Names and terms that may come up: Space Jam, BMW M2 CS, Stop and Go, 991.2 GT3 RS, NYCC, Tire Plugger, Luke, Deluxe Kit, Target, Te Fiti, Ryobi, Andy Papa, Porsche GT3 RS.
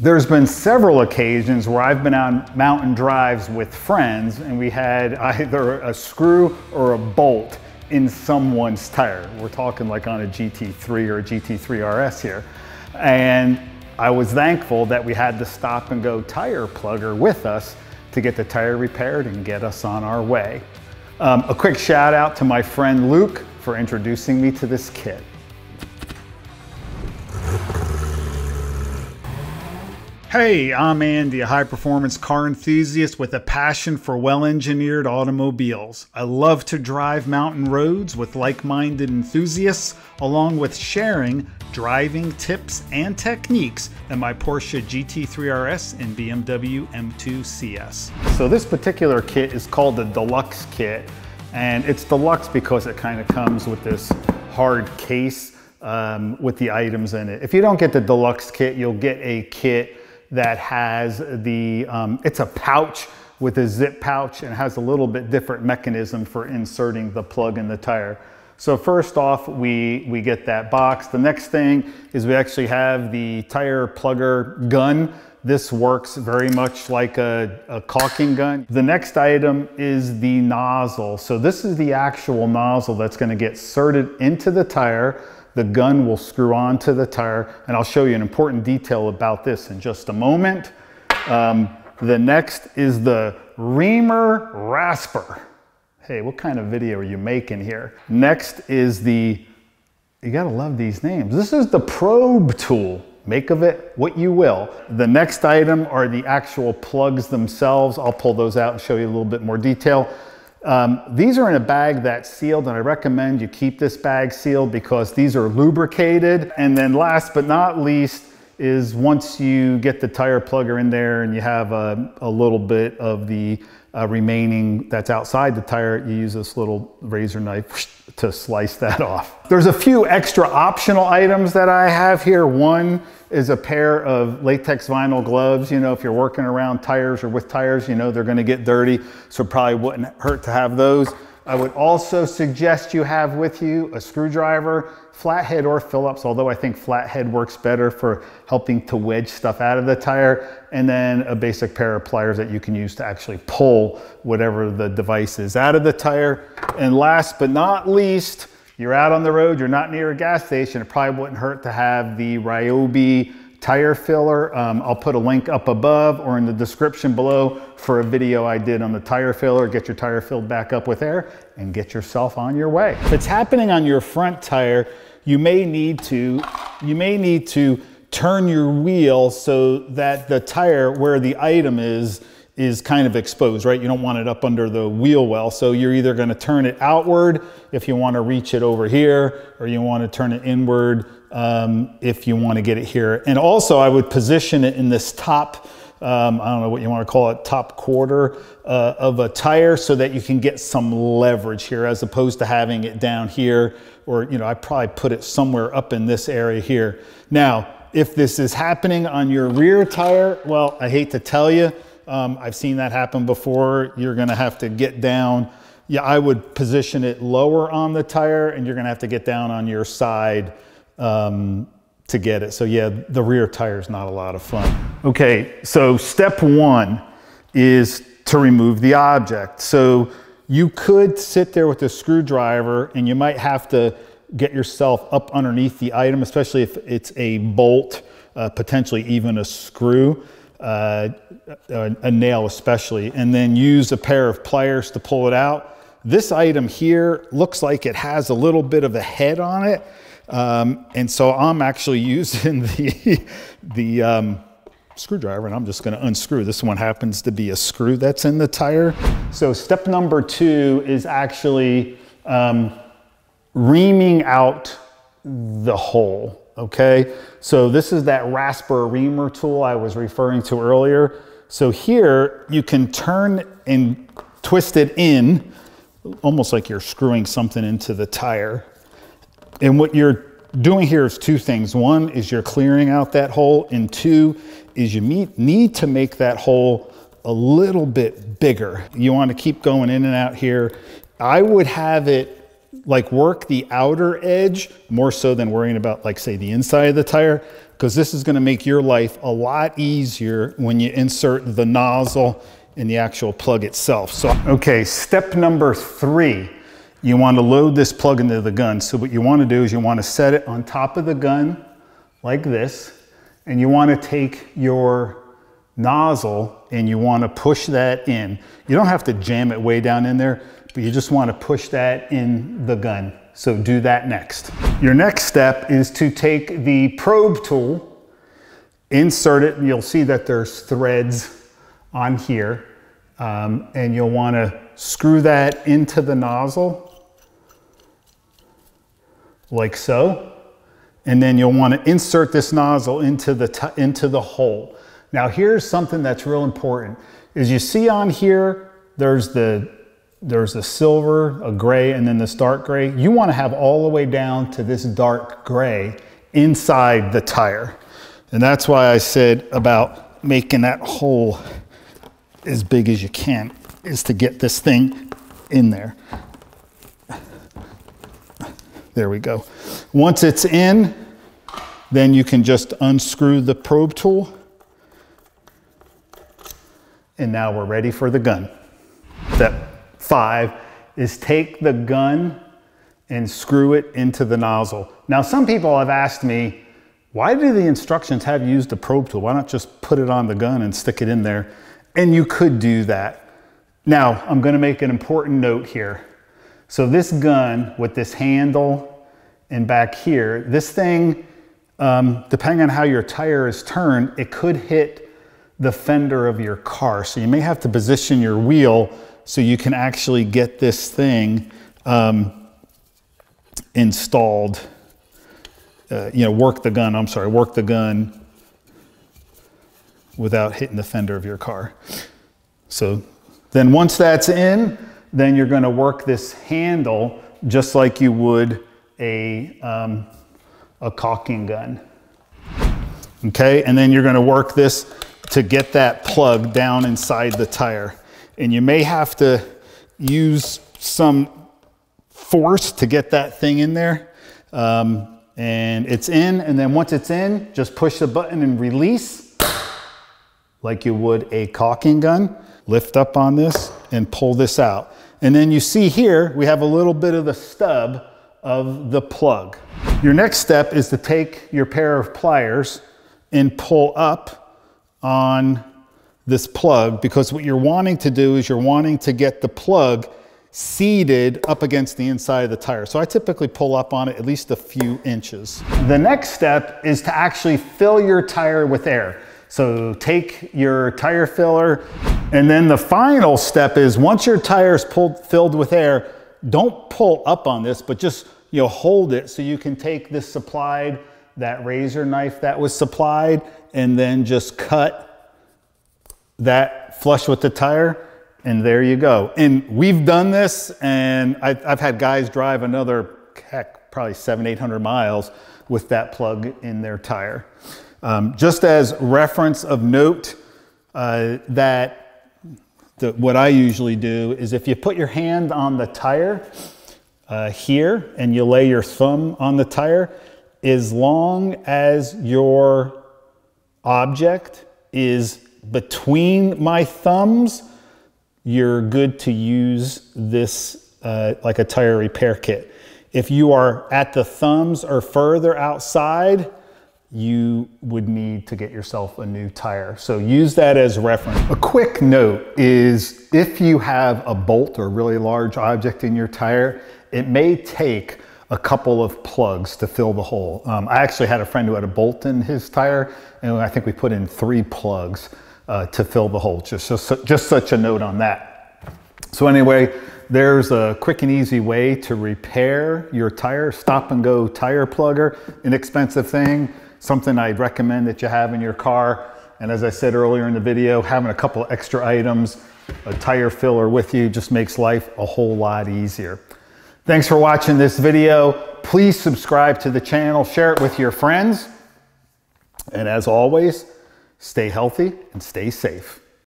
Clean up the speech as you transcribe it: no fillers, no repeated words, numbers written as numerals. There's been several occasions where I've been on mountain drives with friends and we had either a screw or a bolt in someone's tire. We're talking like on a GT3 or a GT3 RS here. And I was thankful that we had the Stop and Go tire plugger with us to get the tire repaired and get us on our way. A quick shout out to my friend Luke for introducing me to this kit. Hey, I'm Andy, a high-performance car enthusiast with a passion for well-engineered automobiles. I love to drive mountain roads with like-minded enthusiasts, along with sharing driving tips and techniques in my Porsche GT3 RS and BMW M2 CS. So this particular kit is called the Deluxe Kit, and it's deluxe because it kind of comes with this hard case with the items in it. If you don't get the Deluxe Kit, you'll get a kit that has the, it's a pouch with a zip pouch and has a little bit different mechanism for inserting the plug in the tire. So first off, we get that box. The next thing is we actually have the tire plugger gun. This works very much like a caulking gun. The next item is the nozzle. So this is the actual nozzle that's gonna get inserted into the tire. The gun will screw onto the tire, and I'll show you an important detail about this in just a moment. The next is the reamer rasper. Hey, what kind of video are you making here? Next is the, you gotta love these names. This is the probe tool. Make of it what you will. The next item are the actual plugs themselves. I'll pull those out and show you a little bit more detail. These are in a bag that's sealed, and I recommend you keep this bag sealed because these are lubricated. And then last but not least is once you get the tire plugger in there and you have a little bit of the remaining that's outside the tire, you use this little razor knife to slice that off. There's a few extra optional items that I have here. One is a pair of latex vinyl gloves. You know, if you're working around tires or with tires, you know they're gonna get dirty, so it probably wouldn't hurt to have those. I would also suggest you have with you a screwdriver, flathead or Phillips, although I think flathead works better for helping to wedge stuff out of the tire, and then a basic pair of pliers that you can use to actually pull whatever the device is out of the tire. And last but not least, you're out on the road, you're not near a gas station, it probably wouldn't hurt to have the Ryobi tire filler. I'll put a link up above or in the description below for a video I did on the tire filler. Get your tire filled back up with air and get yourself on your way. If it's happening on your front tire, you may need to turn your wheel so that the tire where the item is kind of exposed, right? You don't want it up under the wheel well. So you're either gonna turn it outward if you wanna reach it over here, or you wanna turn it inward if you wanna get it here. And also I would position it in this top, I don't know what you wanna call it, top quarter of a tire so that you can get some leverage here as opposed to having it down here, or you know, I probably put it somewhere up in this area here. Now, if this is happening on your rear tire, well, I hate to tell you, I've seen that happen before. You're gonna have to get down. Yeah, I would position it lower on the tire and you're gonna have to get down on your side to get it. So yeah, the rear tire is not a lot of fun. Okay, so step one is to remove the object. So you could sit there with a screwdriver and you might have to get yourself up underneath the item, especially if it's a bolt, potentially even a screw. A nail especially, and then use a pair of pliers to pull it out. This item here looks like it has a little bit of a head on it, and so I'm actually using the screwdriver, and I'm just going to unscrew. This one happens to be a screw that's in the tire. So step number two is actually reaming out the hole. Okay, so this is that rasper reamer tool I was referring to earlier. So here you can turn and twist it in, almost like you're screwing something into the tire. And what you're doing here is two things. One is you're clearing out that hole, and two is you need to make that hole a little bit bigger. You want to keep going in and out here. I would have it like work the outer edge more so than worrying about like say the inside of the tire, because this is going to make your life a lot easier when you insert the nozzle and the actual plug itself. So, okay, step number three, you want to load this plug into the gun. So what you want to do is you want to set it on top of the gun like this, and you want to take your nozzle and you want to push that in. You don't have to jam it way down in there, but you just want to push that in the gun. So do that next. Your next step is to take the probe tool, insert it, and you'll see that there's threads on here, and you'll want to screw that into the nozzle like so, and then you'll want to insert this nozzle into the hole. Now here's something that's real important. As you see on here, there's the silver, a gray, and then this dark gray. You want to have all the way down to this dark gray inside the tire. And that's why I said about making that hole as big as you can, is to get this thing in there. There we go. Once it's in, then you can just unscrew the probe tool. And now we're ready for the gun. Step five is take the gun and screw it into the nozzle. Now, some people have asked me, why do the instructions have you use the probe tool? Why not just put it on the gun and stick it in there? And you could do that. Now, I'm gonna make an important note here. So this gun with this handle and back here, this thing, depending on how your tire is turned, it could hit the fender of your car. So you may have to position your wheel so you can actually get this thing installed, you know, work the gun without hitting the fender of your car. So then once that's in, then you're gonna work this handle just like you would a caulking gun. Okay, and then you're gonna work this to get that plug down inside the tire. And you may have to use some force to get that thing in there. And it's in, and then once it's in, just push the button and release like you would a caulking gun. Lift up on this and pull this out. And then you see here, we have a little bit of the stub of the plug. Your next step is to take your pair of pliers and pull up on this plug, because what you're wanting to do is you're wanting to get the plug seated up against the inside of the tire. So I typically pull up on it at least a few inches. The next step is to actually fill your tire with air. So take your tire filler, and then the final step is once your tire is filled with air, don't pull up on this, but just, you know, hold it so you can take this supplied, that razor knife that was supplied, and then just cut that flush with the tire, and there you go. And we've done this, and I've had guys drive another, heck, probably 700-800 miles with that plug in their tire. Just as reference of note, what I usually do is if you put your hand on the tire here, and you lay your thumb on the tire, as long as your object is between my thumbs, you're good to use this like a tire repair kit. If you are at the thumbs or further outside, you would need to get yourself a new tire. So use that as reference. A quick note is if you have a bolt or really large object in your tire, it may take a couple of plugs to fill the hole. I actually had a friend who had a bolt in his tire, and I think we put in 3 plugs to fill the hole. Just such a note on that. So anyway, there's a quick and easy way to repair your tire. Stop and Go tire plugger, inexpensive thing, something I'd recommend that you have in your car. And as I said earlier in the video, having a couple of extra items, a tire filler with you, just makes life a whole lot easier. Thanks for watching this video. Please subscribe to the channel, share it with your friends. And as always, stay healthy and stay safe.